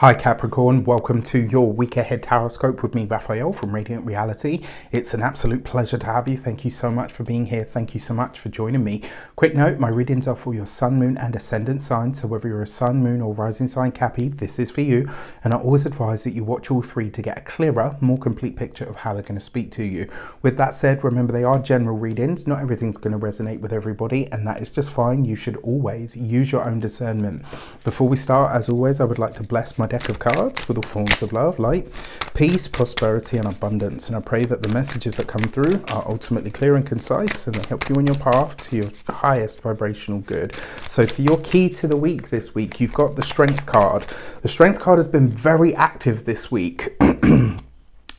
Hi Capricorn, welcome to your week ahead horoscope with me, Raphael, from Radiant Reality. It's an absolute pleasure to have you. Thank you so much for being here. Thank you so much for joining me. Quick note, my readings are for your sun, moon and ascendant sign. So whether you're a sun, moon or rising sign Cappy, this is for you. And I always advise that you watch all three to get a clearer, more complete picture of how they're going to speak to you. With that said, remember they are general readings. Not everything's going to resonate with everybody and that is just fine. You should always use your own discernment. Before we start, as always, I would like to bless my deck of cards with all forms of love, light, peace, prosperity and abundance, and I pray that the messages that come through are ultimately clear and concise and they help you on your path to your highest vibrational good. So for your key to the week this week, you've got the strength card. The strength card has been very active this week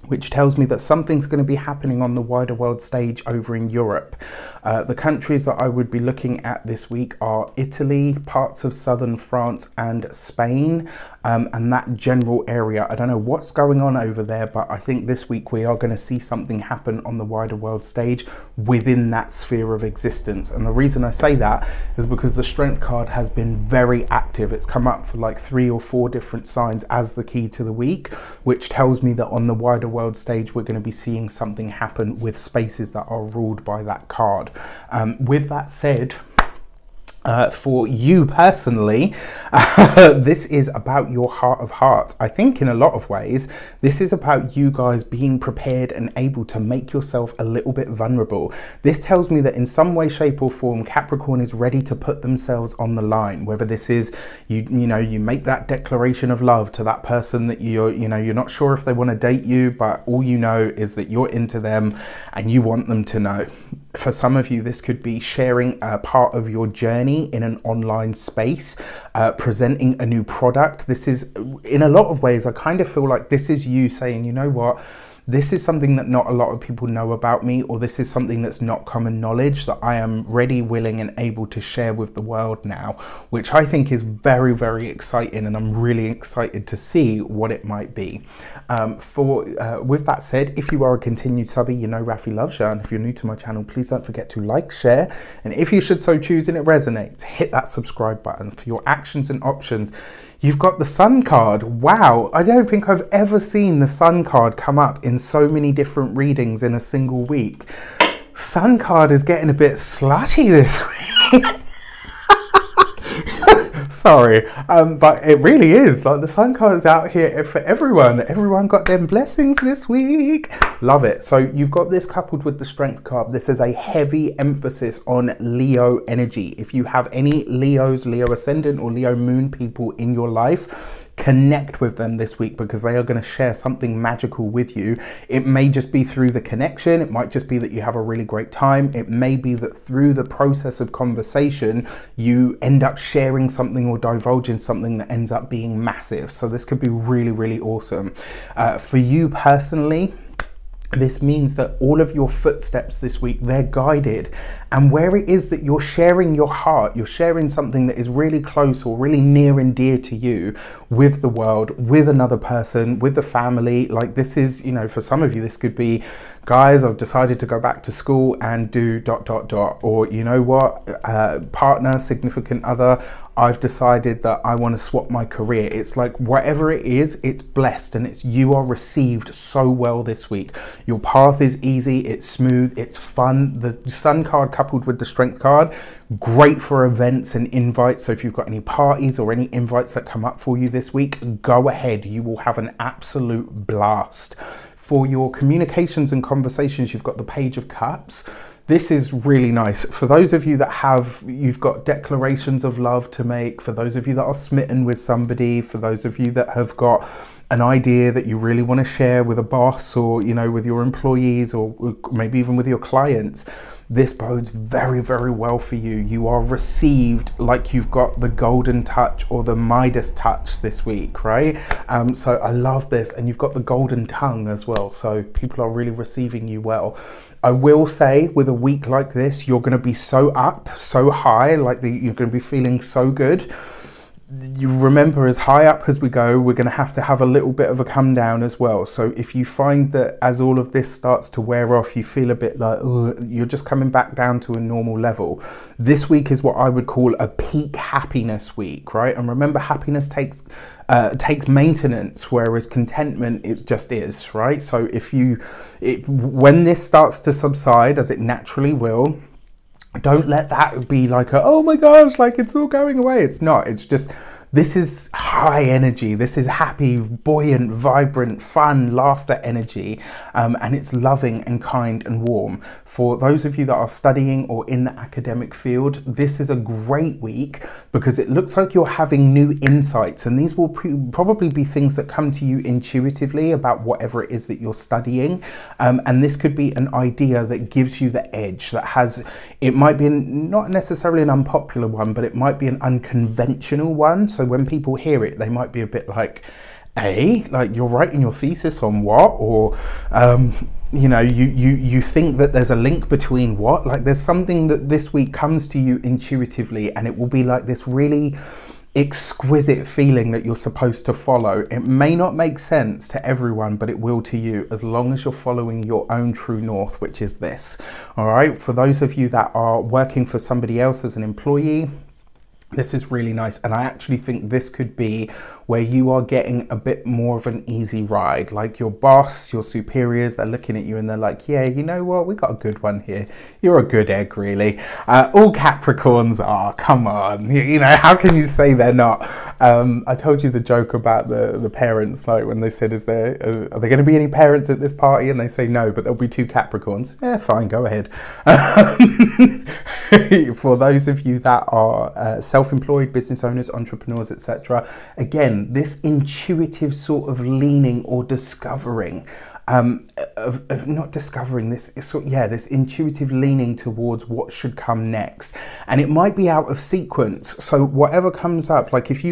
which tells me that something's going to be happening on the wider world stage over in Europe. The countries that I would be looking at this week are Italy, parts of southern France and Spain, and that general area. I don't know what's going on over there, but I think this week we are going to see something happen on the wider world stage within that sphere of existence. And the reason I say that is because the strength card has been very active. It's come up for like 3 or 4 different signs as the key to the week, which tells me that on the wider world stage we're going to be seeing something happen with spaces that are ruled by that card. With that said, for you personally, this is about your heart of hearts. I think in a lot of ways, this is about you guys being prepared and able to make yourself a little bit vulnerable. This tells me that in some way, shape or form, Capricorn is ready to put themselves on the line. Whether this is, you make that declaration of love to that person that you're not sure if they want to date you, but all you know is that you're into them and you want them to know. For some of you, this could be sharing a part of your journey in an online space, presenting a new product. This is, in a lot of ways, I kind of feel like this is you saying, you know what? This is something that not a lot of people know about me, or this is something that's not common knowledge that I am ready, willing and able to share with the world now, which I think is very, very exciting, and I'm really excited to see what it might be. With that said, if you are a continued subby, you know Raffy loves you, and if you're new to my channel, please don't forget to like, share, and if you should so choose and it resonates, hit that subscribe button. For your actions and options, you've got the Sun card. Wow, I don't think I've ever seen the Sun card come up in so many different readings in a single week. Sun card is getting a bit slutty this week. Sorry, but it really is. Like, the Sun card is out here for everyone. Everyone got them blessings this week. Love it. So you've got this coupled with the strength card. This is a heavy emphasis on Leo energy. If you have any Leos, Leo ascendant or Leo moon people in your life, connect with them this week because they are going to share something magical with you. It may just be through the connection. It might just be that you have a really great time. It may be that through the process of conversation, you end up sharing something or divulging something that ends up being massive. So this could be really, really awesome. For you personally, this means that all of your footsteps this week, they're guided. And where it is that you're sharing your heart, you're sharing something that is really close or really near and dear to you with the world, with another person, with the family. Like, this is, for some of you, this could be, guys, I've decided to go back to school and do ... Or, you know what, partner, significant other, I've decided that I want to swap my career. It's like, whatever it is, it's blessed, and you are received so well this week. Your path is easy, it's smooth, it's fun. The Sun card coupled with the strength card, great for events and invites. So if you've got any parties or any invites that come up for you this week, go ahead, you will have an absolute blast. For your communications and conversations, you've got the Page of Cups. This is really nice. For those of you that you've got declarations of love to make, for those of you that are smitten with somebody, for those of you that have got an idea that you really want to share with a boss or, with your employees or maybe even with your clients, this bodes very, very well for you. You are received like you've got the golden touch or the Midas touch this week, right? So I love this. And you've got the golden tongue as well. So people are really receiving you well. I will say, with a week like this, you're going to be so up, so high, you're going to be feeling so good. you remember, as high up as we go, we're going to have a little bit of a come down as well. So if you find that as all of this starts to wear off, you feel a bit like, ugh, you're just coming back down to a normal level. This week is what I would call a peak happiness week, right? And remember, happiness takes maintenance, whereas contentment, it just is, right? So if you, when this starts to subside, as it naturally will, don't let that be like a, oh my gosh, like it's all going away. It's not. It's just, this is high energy. This is happy, buoyant, vibrant, fun, laughter energy. And it's loving and kind and warm. For those of you that are studying or in the academic field, this is a great week because it looks like you're having new insights. And these will probably be things that come to you intuitively about whatever it is that you're studying. And this could be an idea that gives you the edge, that has, it might be not necessarily an unpopular one, but it might be an unconventional one. So when people hear it, they might be a bit like, "Eh? Like you're writing your thesis on what?" Or, you know, you think that there's a link between what? Like there's something that this week comes to you intuitively, and it will be like this really exquisite feeling that you're supposed to follow. It may not make sense to everyone, but it will to you, as long as you're following your own true north, which is this. All right. For those of you that are working for somebody else as an employee, this is really nice, and I actually think this could be where you are getting a bit more of an easy ride. Like your boss, your superiors, they're looking at you and they're like, yeah, you know what, we got a good one here. You're a good egg, really. All Capricorns are, come on. You know, how can you say they're not? I told you the joke about the parents, like when they said, are there going to be any parents at this party? And they say no, but there'll be 2 Capricorns. Yeah, fine, go ahead. For those of you that are self-employed, business owners, entrepreneurs, etc. Again, this intuitive sort of leaning or discovering, not discovering this, this intuitive leaning towards what should come next. And it might be out of sequence. So whatever comes up, like if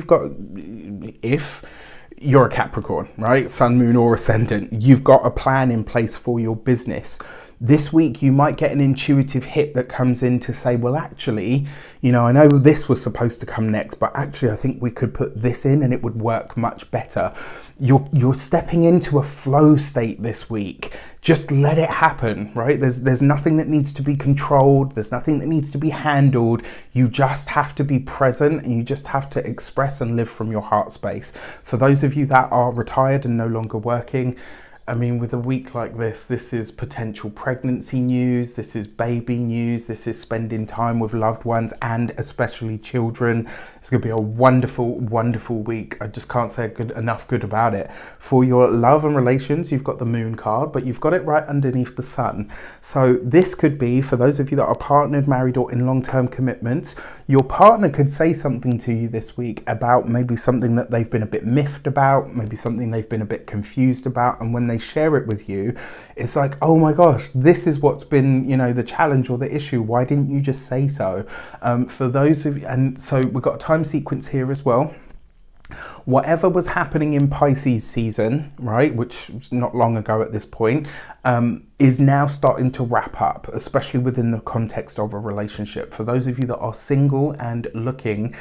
you're a Capricorn, right? Sun, moon or ascendant, you've got a plan in place for your business. This week, you might get an intuitive hit that comes in to say, well, actually, you know, I know this was supposed to come next, but actually, I think we could put this in and it would work much better. You're stepping into a flow state this week. Just let it happen, right? There's nothing that needs to be controlled. There's nothing that needs to be handled. You just have to be present, and you just have to express and live from your heart space. For those of you that are retired and no longer working, I mean, with a week like this, this is potential pregnancy news, this is baby news, this is spending time with loved ones and especially children. It's going to be a wonderful, wonderful week. I just can't say enough good about it. For your love and relations, you've got the moon card, but you've got it right underneath the sun. So this could be, for those of you that are partnered, married or in long-term commitments, your partner could say something to you this week about maybe something that they've been a bit miffed about, maybe something they've been a bit confused about. And when they share it with you, it's like, oh my gosh, this is what's been, you know, the challenge or the issue. Why didn't you just say so? For those of you, and so we've got a time sequence here as well. Whatever was happening in Pisces season, right, which was not long ago at this point, is now starting to wrap up, especially within the context of a relationship. For those of you that are single and looking,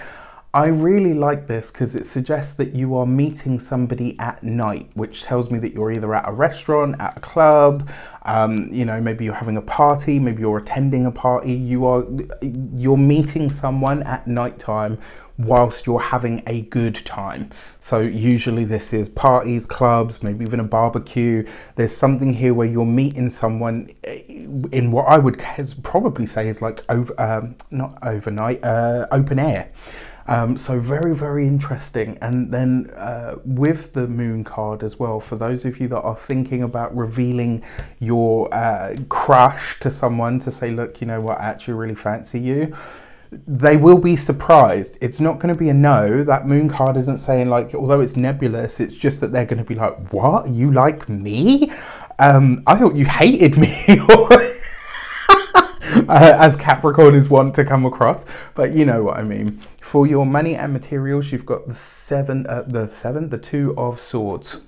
I really like this because it suggests that you are meeting somebody at night, which tells me that you're either at a restaurant, at a club, you know, maybe you're having a party, maybe you're attending a party. You're meeting someone at nighttime whilst you're having a good time. So usually this is parties, clubs, maybe even a barbecue. There's something here where you're meeting someone in what I would probably say is like open air. So very, very interesting. And then with the moon card as well, for those of you that are thinking about revealing your crush to someone to say, look, you know what, I actually really fancy you. They will be surprised. It's not going to be a no. That moon card isn't saying, like, although it's nebulous, it's just that they're going to be like, what? You like me? I thought you hated me. As Capricorn is wont to come across, but you know what I mean. For your money and materials, you've got the 2 of swords.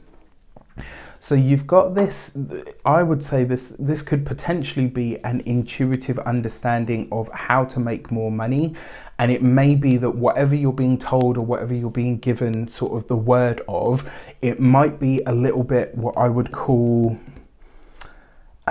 So you've got this, I would say this could potentially be an intuitive understanding of how to make more money. And it may be that whatever you're being told or whatever you're being given sort of the word of, it might be a little bit what I would call,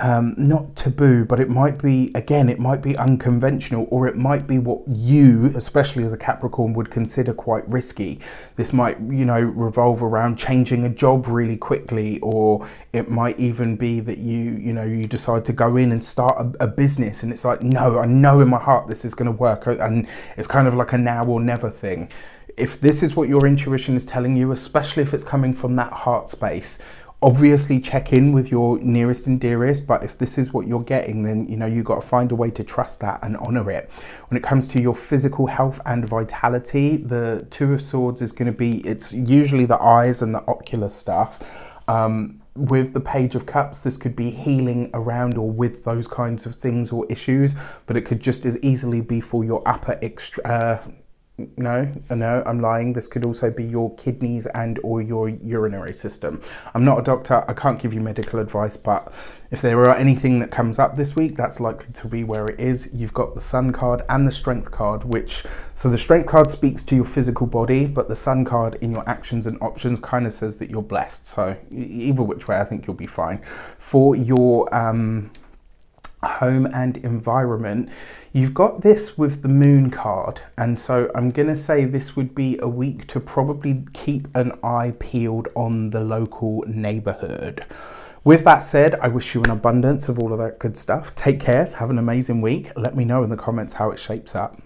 not taboo, but it might be, again, it might be unconventional, or it might be what you, especially as a Capricorn, would consider quite risky. This might, you know, revolve around changing a job really quickly, or it might even be that you decide to go in and start a business, and it's like, no, I know in my heart this is going to work, and it's kind of like a now or never thing. If this is what your intuition is telling you, especially if it's coming from that heart space, obviously check in with your nearest and dearest, but if this is what you're getting, then you know you've got to find a way to trust that and honor it. When it comes to your physical health and vitality, the Two of Swords is going to be, it's usually the eyes and the ocular stuff. With the Page of Cups, this could be healing around or with those kinds of things or issues, but it could just as easily be for your upper No, I'm lying. This could also be your kidneys and or your urinary system. I'm not a doctor. I can't give you medical advice, but if there are anything that comes up this week, that's likely to be where it is. You've got the Sun card and the Strength card, which, so the Strength card speaks to your physical body, but the Sun card in your actions and options kind of says that you're blessed. So either which way, I think you'll be fine. For your home and environment, you've got this with the Moon card, and so I'm gonna say this would be a week to probably keep an eye peeled on the local neighborhood. With that said, I wish you an abundance of all of that good stuff. Take care, have an amazing week. Let me know in the comments how it shapes up.